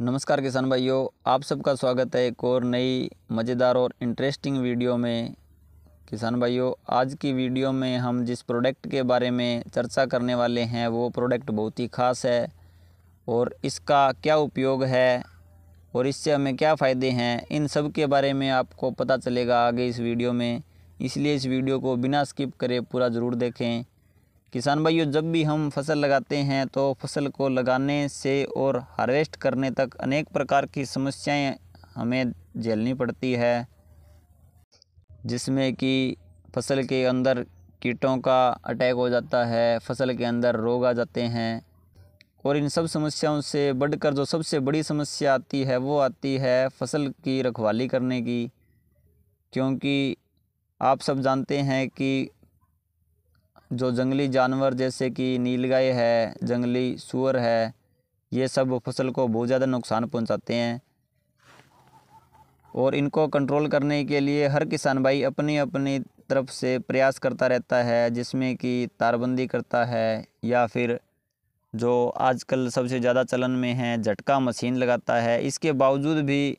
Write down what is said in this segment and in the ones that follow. नमस्कार किसान भाइयों, आप सबका स्वागत है एक और नई मज़ेदार और इंटरेस्टिंग वीडियो में। किसान भाइयों, आज की वीडियो में हम जिस प्रोडक्ट के बारे में चर्चा करने वाले हैं वो प्रोडक्ट बहुत ही ख़ास है और इसका क्या उपयोग है और इससे हमें क्या फ़ायदे हैं, इन सब के बारे में आपको पता चलेगा आगे इस वीडियो में। इसलिए इस वीडियो को बिना स्किप करे पूरा ज़रूर देखें। किसान भाइयों, जब भी हम फसल लगाते हैं तो फसल को लगाने से और हार्वेस्ट करने तक अनेक प्रकार की समस्याएं हमें झेलनी पड़ती है, जिसमें कि फसल के अंदर कीटों का अटैक हो जाता है, फसल के अंदर रोग आ जाते हैं। और इन सब समस्याओं से बढ़कर जो सबसे बड़ी समस्या आती है वो आती है फसल की रखवाली करने की, क्योंकि आप सब जानते हैं कि जो जंगली जानवर जैसे कि नीलगाय है, जंगली सूअर है, ये सब फसल को बहुत ज़्यादा नुकसान पहुंचाते हैं। और इनको कंट्रोल करने के लिए हर किसान भाई अपनी अपनी तरफ से प्रयास करता रहता है, जिसमें कि तारबंदी करता है या फिर जो आजकल सबसे ज़्यादा चलन में है झटका मशीन लगाता है। इसके बावजूद भी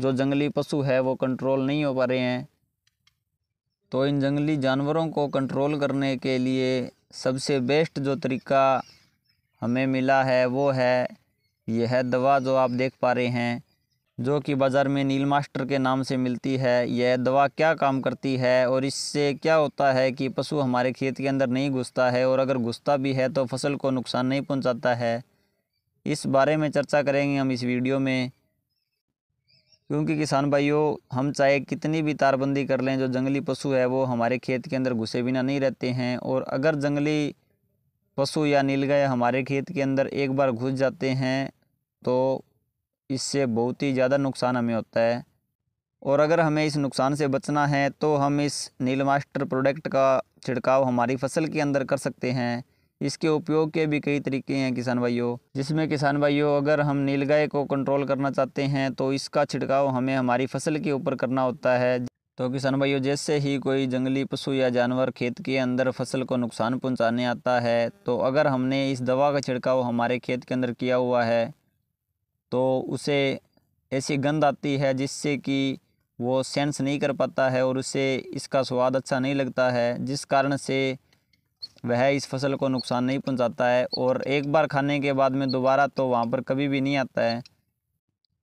जो जंगली पशु है वो कंट्रोल नहीं हो पा रहे हैं। तो इन जंगली जानवरों को कंट्रोल करने के लिए सबसे बेस्ट जो तरीका हमें मिला है वो है यह दवा जो आप देख पा रहे हैं, जो कि बाज़ार में नील मास्टर के नाम से मिलती है। यह दवा क्या काम करती है और इससे क्या होता है कि पशु हमारे खेत के अंदर नहीं घुसता है, और अगर घुसता भी है तो फसल को नुकसान नहीं पहुंचाता है। इस बारे में चर्चा करेंगे हम इस वीडियो में, क्योंकि किसान भाइयों, हम चाहे कितनी भी तारबंदी कर लें, जो जंगली पशु है वो हमारे खेत के अंदर घुसे बिना नहीं रहते हैं। और अगर जंगली पशु या नीलगाय हमारे खेत के अंदर एक बार घुस जाते हैं तो इससे बहुत ही ज़्यादा नुकसान हमें होता है। और अगर हमें इस नुकसान से बचना है तो हम इस नील मास्टर प्रोडक्ट का छिड़काव हमारी फसल के अंदर कर सकते हैं। इसके उपयोग के भी कई तरीके हैं किसान भाइयों, जिसमें किसान भाइयों, अगर हम नीलगाय को कंट्रोल करना चाहते हैं तो इसका छिड़काव हमें हमारी फसल के ऊपर करना होता है। तो किसान भाइयों, जैसे ही कोई जंगली पशु या जानवर खेत के अंदर फसल को नुकसान पहुंचाने आता है तो अगर हमने इस दवा का छिड़काव हमारे खेत के अंदर किया हुआ है तो उसे ऐसी गंध आती है जिससे कि वो सेंस नहीं कर पाता है और उसे इसका स्वाद अच्छा नहीं लगता है, जिस कारण से वह इस फसल को नुकसान नहीं पहुंचाता है और एक बार खाने के बाद में दोबारा तो वहां पर कभी भी नहीं आता है।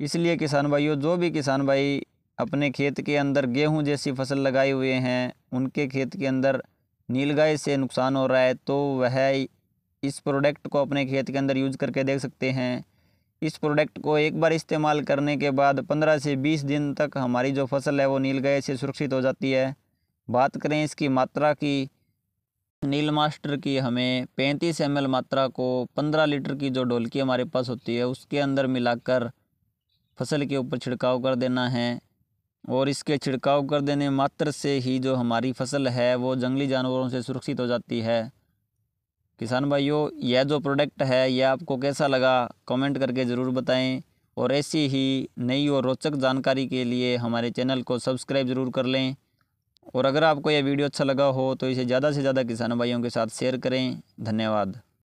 इसलिए किसान भाइयों, जो भी किसान भाई अपने खेत के अंदर गेहूं जैसी फसल लगाए हुए हैं, उनके खेत के अंदर नीलगाय से नुकसान हो रहा है तो वह इस प्रोडक्ट को अपने खेत के अंदर यूज़ करके देख सकते हैं। इस प्रोडक्ट को एक बार इस्तेमाल करने के बाद 15 से 20 दिन तक हमारी जो फसल है वो नीलगाय से सुरक्षित हो जाती है। बात करें इसकी मात्रा की, नील मास्टर की हमें 35 ml मात्रा को 15 लीटर की जो ढोलकी हमारे पास होती है उसके अंदर मिलाकर फसल के ऊपर छिड़काव कर देना है। और इसके छिड़काव कर देने मात्र से ही जो हमारी फसल है वो जंगली जानवरों से सुरक्षित हो जाती है। किसान भाइयों, यह जो प्रोडक्ट है यह आपको कैसा लगा कमेंट करके ज़रूर बताएं, और ऐसी ही नई और रोचक जानकारी के लिए हमारे चैनल को सब्सक्राइब ज़रूर कर लें। और अगर आपको यह वीडियो अच्छा लगा हो तो इसे ज़्यादा से ज़्यादा किसान भाइयों के साथ शेयर करें। धन्यवाद।